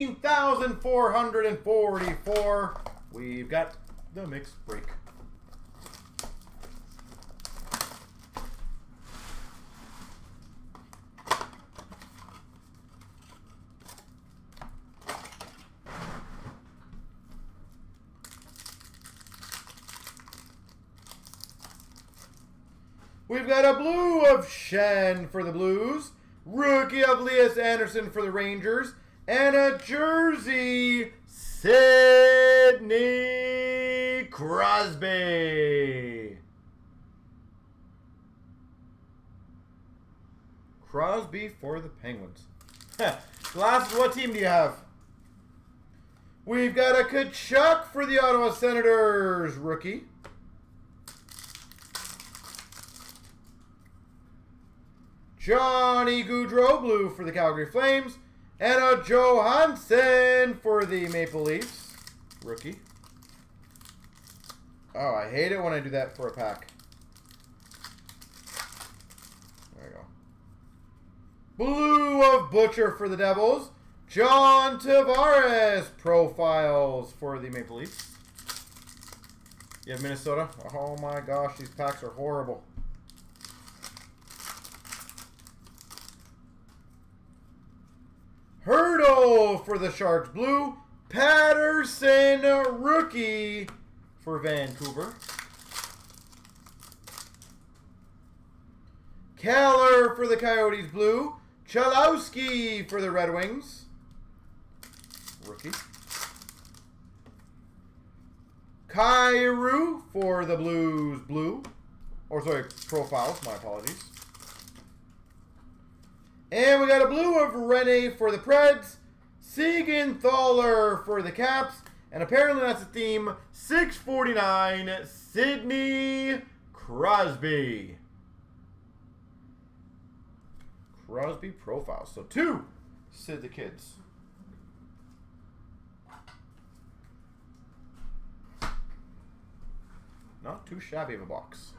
1,444. We've got the mix break. We've got a blue of Shen for the Blues, rookie of Leas Anderson for the Rangers, and a jersey, Sidney Crosby. Crosby for the Penguins. Last, what team do you have? We've got a Kachuk for the Ottawa Senators, rookie. Johnny Gaudreau, blue for the Calgary Flames. And a Johansson for the Maple Leafs, rookie. Oh, I hate it when I do that for a pack. There we go. Blue of Butcher for the Devils. John Tavares profiles for the Maple Leafs. You have Minnesota? Oh my gosh, these packs are horrible. Hurdle for the Sharks blue. Patterson rookie for Vancouver. Keller for the Coyotes blue. Chalowski for the Red Wings. Rookie. Kyru for the Blues blue. Or sorry, profiles, my apologies. And we got a blue of René for the Preds, Siegenthaler for the Caps, and apparently that's the theme, 649, Sidney Crosby. Crosby profiles. So two Sid the Kids. Not too shabby of a box.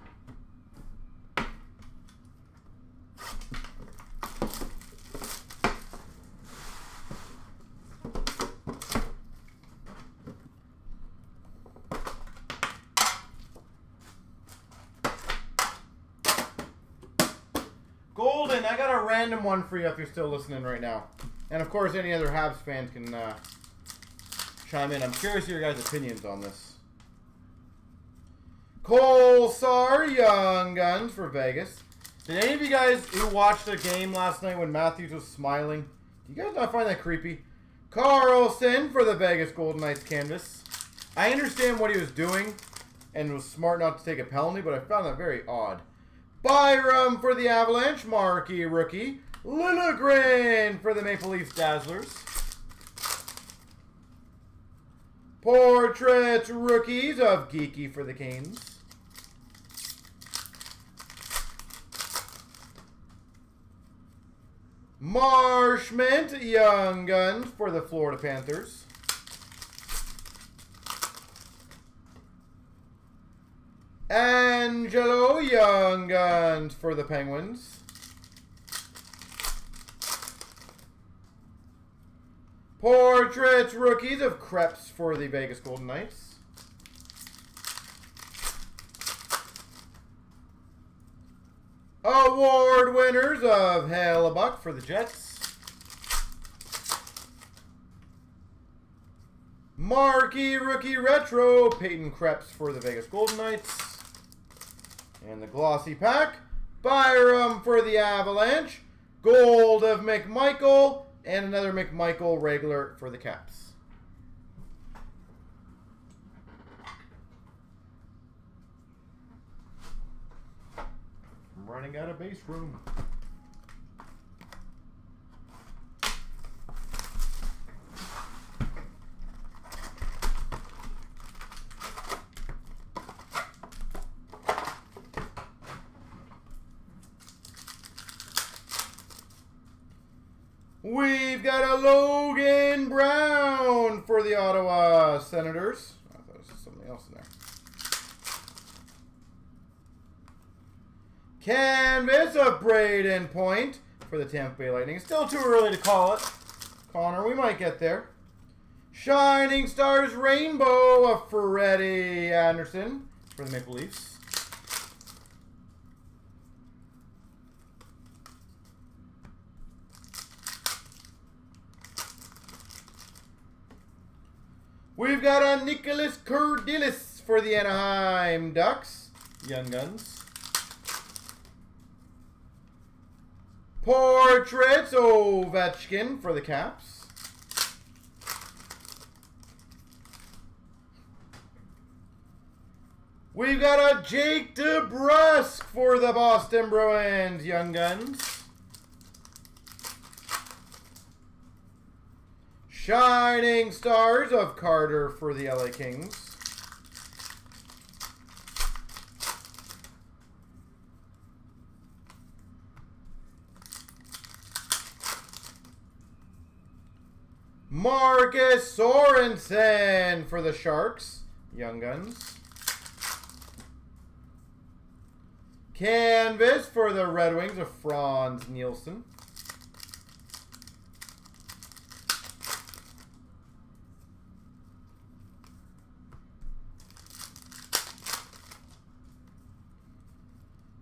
I got a random one for you if you're still listening right now. And of course, any other Habs fans can chime in. I'm curious your guys' opinions on this. Cole Sar, Young Guns for Vegas. Did any of you guys who watched the game last night when Matthews was smiling, do you guys not find that creepy? Carlson for the Vegas Golden Knights canvas. I understand what he was doing and was smart not to take a penalty, but I found that very odd. Byram for the Avalanche, marquee rookie. Lilligrain for the Maple Leafs Dazzlers. Portraits rookies of Geeky for the Canes. Marshment, Young Guns for the Florida Panthers. Angelo, Young Guns for the Penguins. Portraits rookies of Krebs for the Vegas Golden Knights. Award winners of Hellebuck for the Jets. Marquee rookie retro, Peyton Krebs for the Vegas Golden Knights. And the glossy pack, Byram for the Avalanche, gold of McMichael, and another McMichael regular for the Caps. I'm running out of base room. We've got a Logan Brown for the Ottawa Senators. I thought there was something else in there. Canvas of Braden Point for the Tampa Bay Lightning. Still too early to call it. Connor, we might get there. Shining Stars Rainbow of Freddie Anderson for the Maple Leafs. We've got a Nicholas Kourdelis for the Anaheim Ducks. Young Guns. Portraits Ovechkin for the Caps. We've got a Jake DeBrusk for the Boston Bruins. Young Guns. Shining Stars of Carter for the LA Kings. Marcus Sorensen for the Sharks. Young Guns. Canvas for the Red Wings of Franz Nielsen.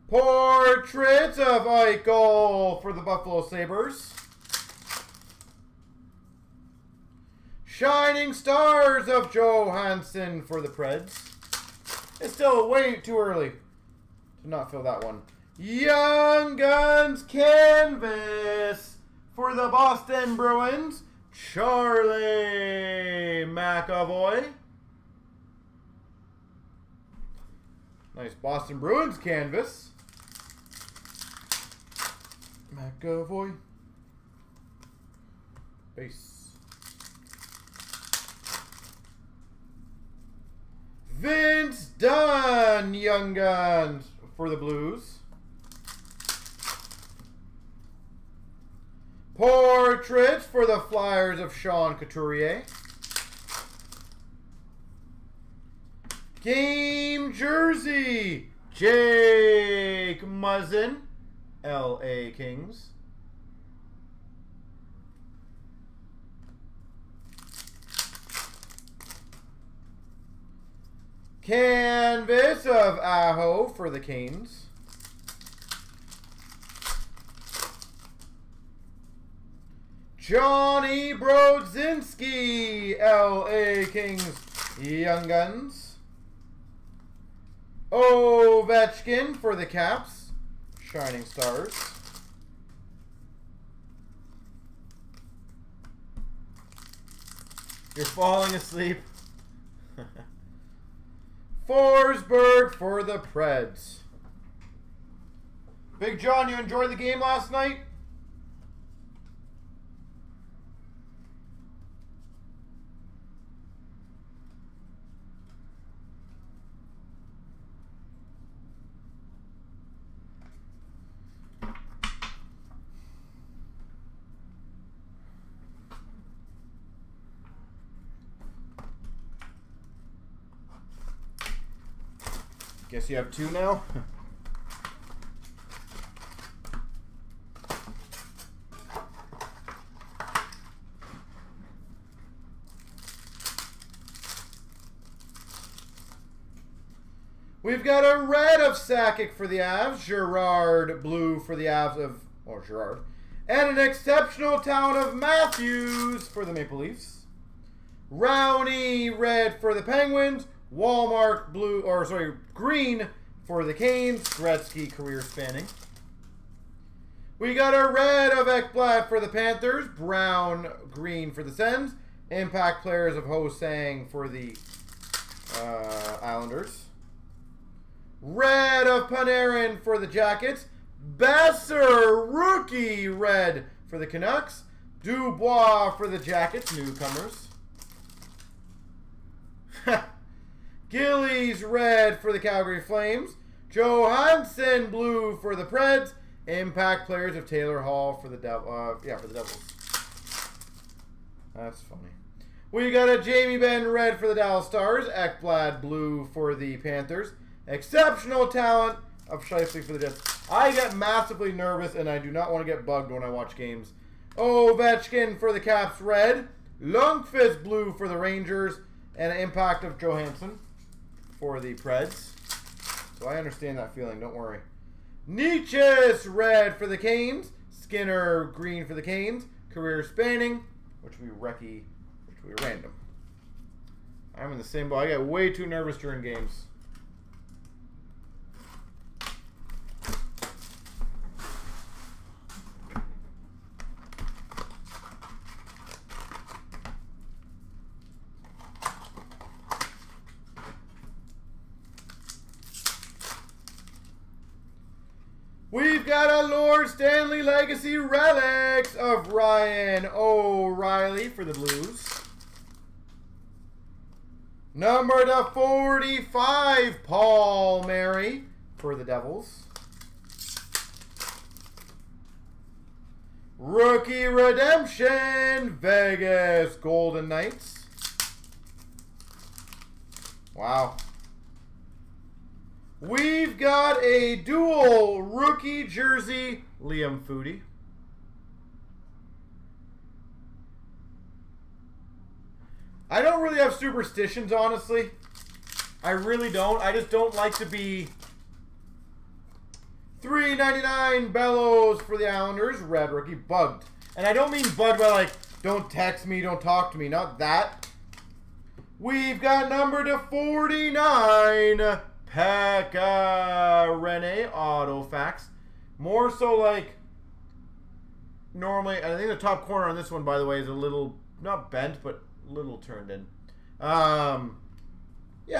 Portraits of Eichel for the Buffalo Sabres. Shining Stars of Johansson for the Preds. It's still way too early to not fill that one. Young Guns Canvas for the Boston Bruins. Charlie McAvoy. Nice Boston Bruins Canvas. McAvoy. Base. Vince Dunn, Young Guns for the Blues. Portraits for the Flyers of Sean Couturier. Game jersey, Jake Muzzin. LA Kings. Canvas of Aho for the Canes. Johnny Brodzinski, LA Kings, Young Guns. Ovechkin for the Caps. Shining Stars. You're falling asleep. Forsberg for the Preds. Big John, you enjoyed the game last night? Guess you have two now. We've got a red of Sakic for the Avs, Girard blue for the Avs of, or Girard, and an exceptional talent of Matthews for the Maple Leafs. Rowney red for the Penguins. Walmart blue, or sorry, green for the Canes. Gretzky career spanning. We got a red of Ekblad for the Panthers. Brown, green for the Sens. Impact players of Ho-Sang for the Islanders. Red of Panarin for the Jackets. Besser, rookie red for the Canucks. Dubois for the Jackets, newcomers. Gillies red for the Calgary Flames. Johansson blue for the Preds. Impact players of Taylor Hall for the Devils. That's funny. We got a Jamie Benn red for the Dallas Stars. Ekblad blue for the Panthers. Exceptional talent of Scheifele for the Jets. I get massively nervous and I do not want to get bugged when I watch games. Ovechkin for the Caps red. Lundqvist blue for the Rangers. And an impact of Johansson for the Preds. So I understand that feeling. Don't worry. Nichas red for the Canes. Skinner green for the Canes. Career spanning, which we recce, which we random. I'm in the same ball. I got way too nervous during games. We've got a Lord Stanley Legacy Relics of Ryan O'Reilly for the Blues. Number to 45, Paul Mary for the Devils. Rookie Redemption, Vegas Golden Knights. Wow. We've got a dual rookie jersey, Liam Foodie. I don't really have superstitions, honestly. I really don't. I just don't like to be. $3.99 Bellows for the Islanders, red rookie, bugged. And I don't mean bugged by like, don't text me, don't talk to me, not that. We've got number to 49. Pekka René Autofax. More so like normally, and I think the top corner on this one, by the way, is a little, not bent, but a little turned in. Yeah,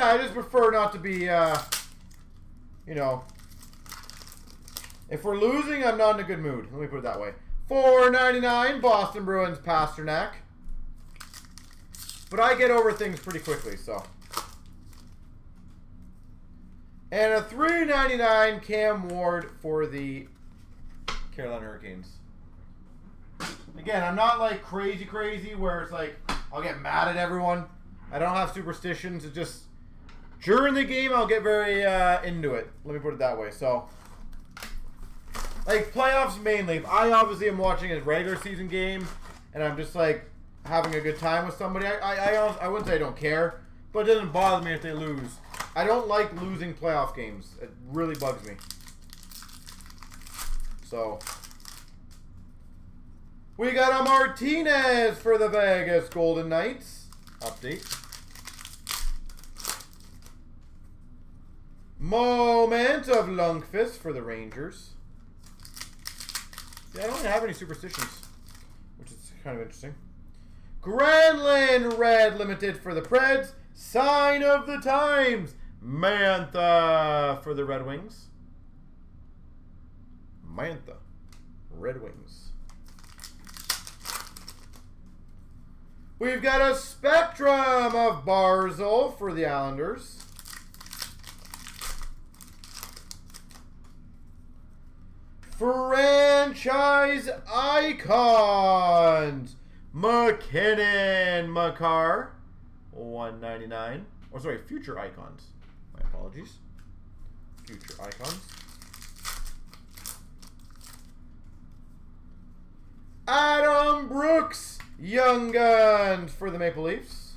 I just prefer not to be, you know, if we're losing, I'm not in a good mood. Let me put it that way. $4.99 Boston Bruins Pasternak. But I get over things pretty quickly, so. And a $3.99 Cam Ward for the Carolina Hurricanes. Again, I'm not like crazy where it's like I'll get mad at everyone. I don't have superstitions. It's just during the game I'll get very into it. Let me put it that way. So, like playoffs mainly. If I obviously am watching a regular season game and I'm just like having a good time with somebody. I wouldn't say I don't care, but it doesn't bother me if they lose. I don't like losing playoff games. It really bugs me. So, we got a Martinez for the Vegas Golden Knights. Update. Moment of Lundqvist for the Rangers. Yeah, I don't have any superstitions, which is kind of interesting. Granlund Red Limited for the Preds. Sign of the Times. Mantha for the Red Wings. Mantha. Red Wings. We've got a Spectrum of Barzal for the Islanders. Franchise Icons. McKinnon Makar. $1.99. Or sorry, Future Icons. My apologies. Future Icons. Adam Brooks, Young Guns for the Maple Leafs.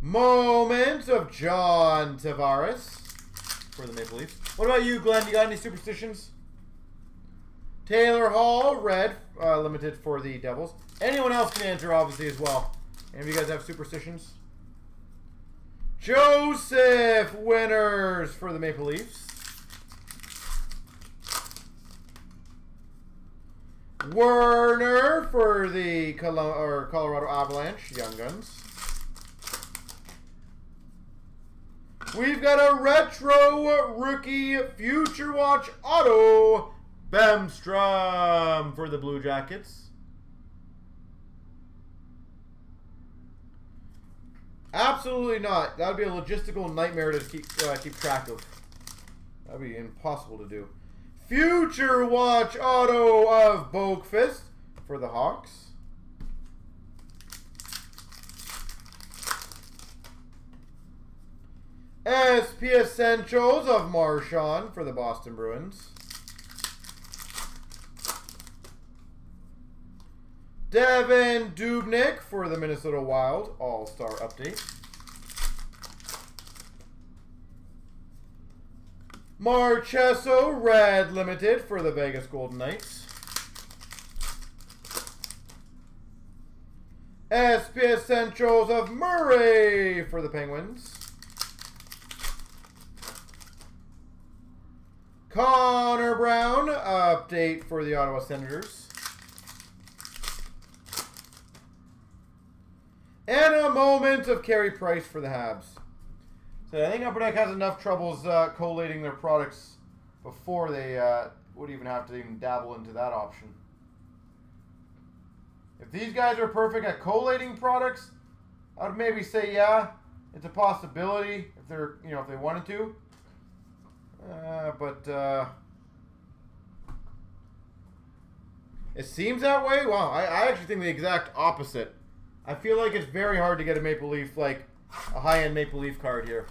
Moment of John Tavares for the Maple Leafs. What about you, Glenn? You got any superstitions? Taylor Hall, red, limited for the Devils. Anyone else can answer, obviously, as well. Any of you guys have superstitions? Joseph Winners for the Maple Leafs. Werner for the Colorado Avalanche, Young Guns. We've got a retro rookie Future Watch auto, Bemstrom for the Blue Jackets. Absolutely not. That would be a logistical nightmare to keep track of. That would be impossible to do. Future Watch auto of Boakfist for the Hawks. SP Essentials of Marchand for the Boston Bruins. Devin Dubnik for the Minnesota Wild All-Star Update. Marchesso Red Limited for the Vegas Golden Knights. SPS Centrals of Murray for the Penguins. Connor Brown update for the Ottawa Senators. And a moment of Carey Price for the Habs. So I think Upperdeck has enough troubles collating their products before they would even have to even dabble into that option. If these guys are perfect at collating products, I'd maybe say yeah, it's a possibility if they're, you know, if they wanted to. But it seems that way. Wow, I actually think the exact opposite. I feel like it's very hard to get a Maple Leaf, like a high-end Maple Leaf card here.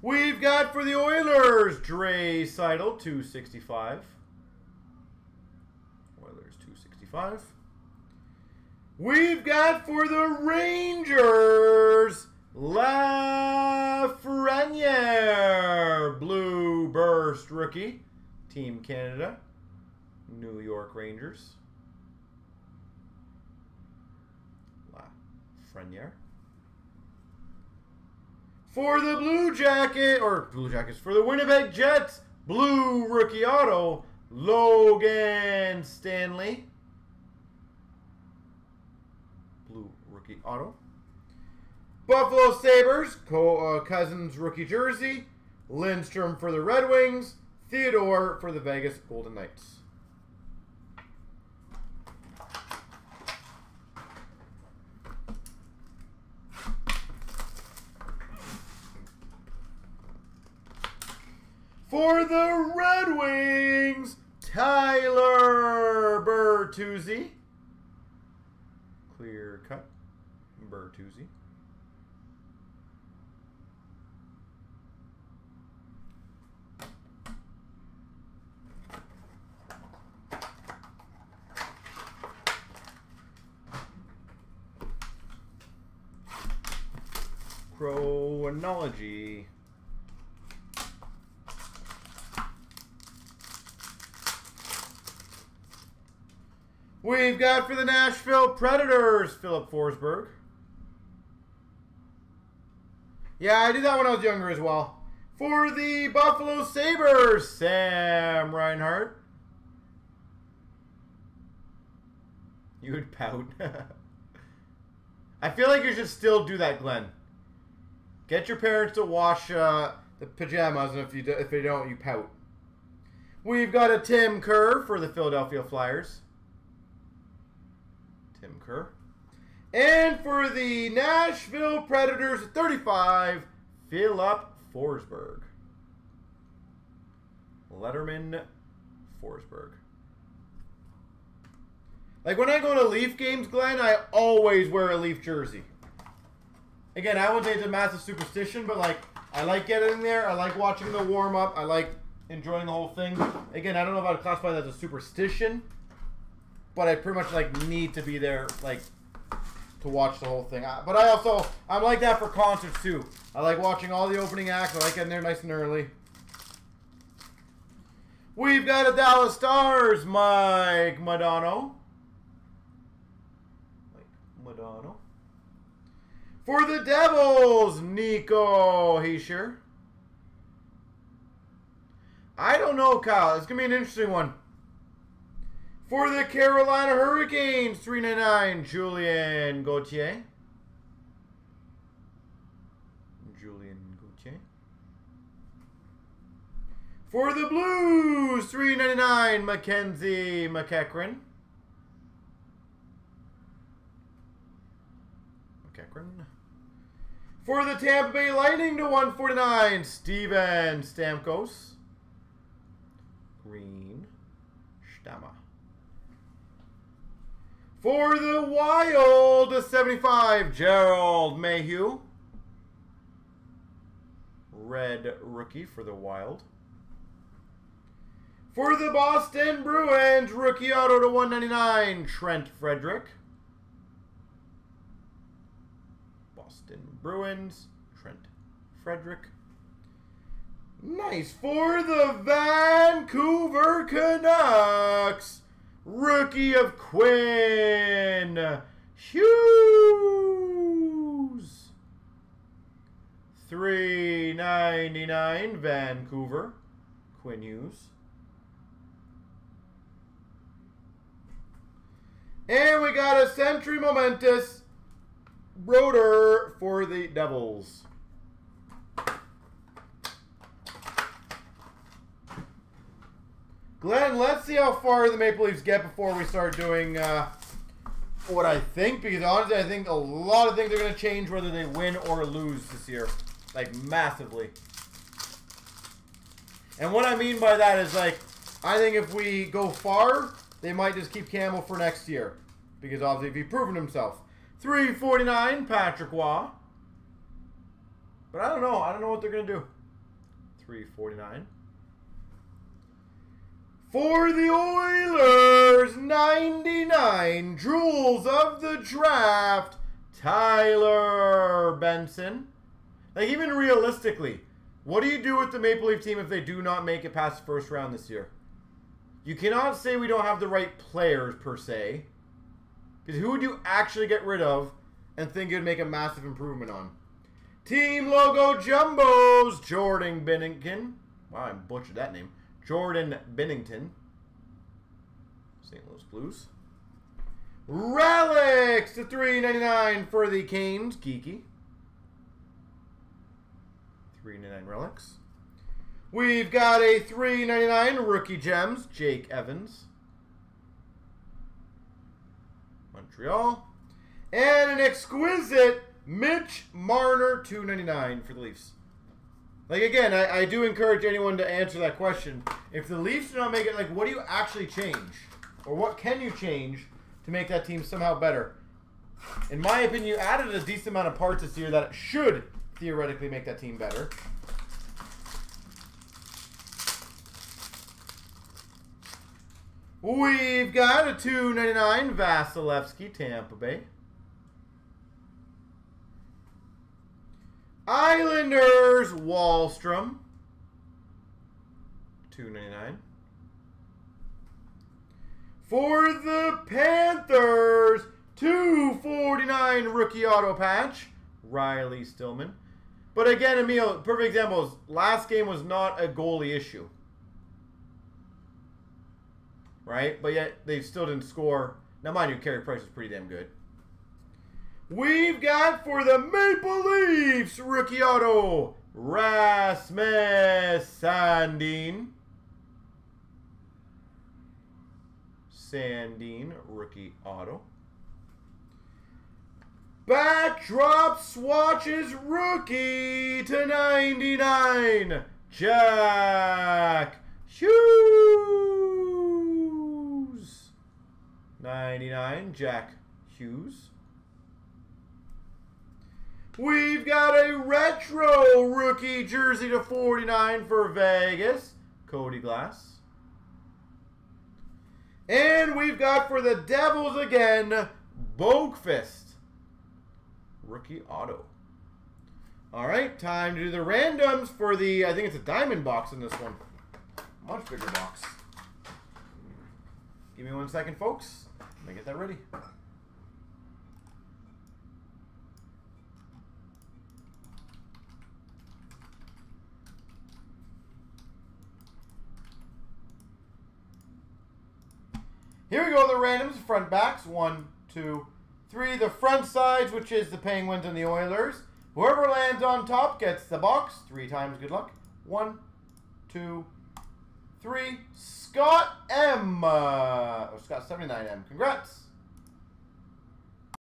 We've got for the Oilers, Draisaitl, 265. Oilers, 265. We've got for the Rangers, Lafreniere, Blue Burst Rookie, Team Canada, New York Rangers. Lafreniere. For the for the Winnipeg Jets, Blue Rookie Auto, Logan Stanley. Blue Rookie Auto. Buffalo Sabres, Cousins Rookie Jersey, Lindstrom for the Red Wings, Theodore for the Vegas Golden Knights. For the Red Wings, Tyler Bertuzzi. Clear cut, Bertuzzi. Chronology. We've got for the Nashville Predators, Philip Forsberg. Yeah, I did that when I was younger as well. For the Buffalo Sabres, Sam Reinhart. You would pout. I feel like you should still do that, Glenn. Get your parents to wash the pajamas, and if they don't, you pout. We've got a Tim Kerr for the Philadelphia Flyers. Tim Kerr. And for the Nashville Predators, 35, Philip Forsberg. Letterman Forsberg. Like when I go to Leaf games, Glenn, I always wear a Leaf jersey. Again, I won't say it's a massive superstition, but like I like getting there. I like watching the warm-up. I like enjoying the whole thing. Again, I don't know if I would classify that as a superstition, but I pretty much like need to be there, like, to watch the whole thing. But I'm like that for concerts too. I like watching all the opening acts. I like getting there nice and early. We've got a Dallas Stars, Mike Modano. Mike Modano. For the Devils, Nico Hischier. I don't know, Kyle. It's gonna be an interesting one. For the Carolina Hurricanes, 399, Julien Gauthier. Julien Gauthier. For the Blues, 399, Mackenzie McEachran. McEachran. For the Tampa Bay Lightning, /149, Steven Stamkos. Green Stammer. For the Wild, /75, Gerald Mayhew. Red rookie for the Wild. For the Boston Bruins, rookie auto /199, Trent Frederick. Boston Bruins, Trent Frederick. Nice. For the Vancouver Canucks, rookie of Quinn Hughes. $3.99 Vancouver, Quinn Hughes. And we got a Century Momentous Rotor for the Devils. Glenn, let's see how far the Maple Leafs get before we start doing what I think. Because honestly, I think a lot of things are going to change whether they win or lose this year. Like, massively. And what I mean by that is, like, I think if we go far, they might just keep Campbell for next year. Because obviously he's proven himself. $3.49, Patrick Waugh. But I don't know. I don't know what they're going to do. $3.49. For the Oilers, /99, Jewels of the Draft, Tyler Benson. Like, even realistically, what do you do with the Maple Leaf team if they do not make it past the first round this year? You cannot say we don't have the right players, per se. Because who would you actually get rid of and think you'd make a massive improvement on? Team Logo Jumbos, Jordan Binnington. Wow, I butchered that name. Jordan Binnington. St. Louis Blues. Relics to $3.99 for the Canes. Geeky. $3.99 Relics. We've got a $3.99 Rookie Gems, Jake Evans. Montreal. And an exquisite Mitch Marner, $2.99 for the Leafs. Like, again, I do encourage anyone to answer that question. If the Leafs do not make it, like, what do you actually change? Or what can you change to make that team somehow better? In my opinion, you added a decent amount of parts this year that should theoretically make that team better. We've got a $2.99 Vasilevsky, Tampa Bay. Islanders, Wahlstrom, $2.99. For the Panthers, $2.49 rookie auto patch, Riley Stillman. But again, Emil, perfect examples. Last game was not a goalie issue. Right? But yet, they still didn't score. Now, mind you, Carey Price was pretty damn good. We've got for the Maple Leafs, rookie auto, Rasmus Sandin. Sandin, rookie auto. Backdrop swatches, rookie to $99, Jack Hughes. $99, Jack Hughes. We've got a retro rookie jersey to $49 for Vegas, Cody Glass. And we've got for the Devils again, Boakfist, rookie auto. All right, time to do the randoms for the, I think it's a diamond box in this one. Much bigger box. Give me 1 second, folks. Let me get that ready. Here we go, the randoms, front backs, 1, 2, 3. The front sides, which is the Penguins and the Oilers. Whoever lands on top gets the box, 3 times, good luck. 1, 2, 3. Scott M, or Scott 79M, congrats.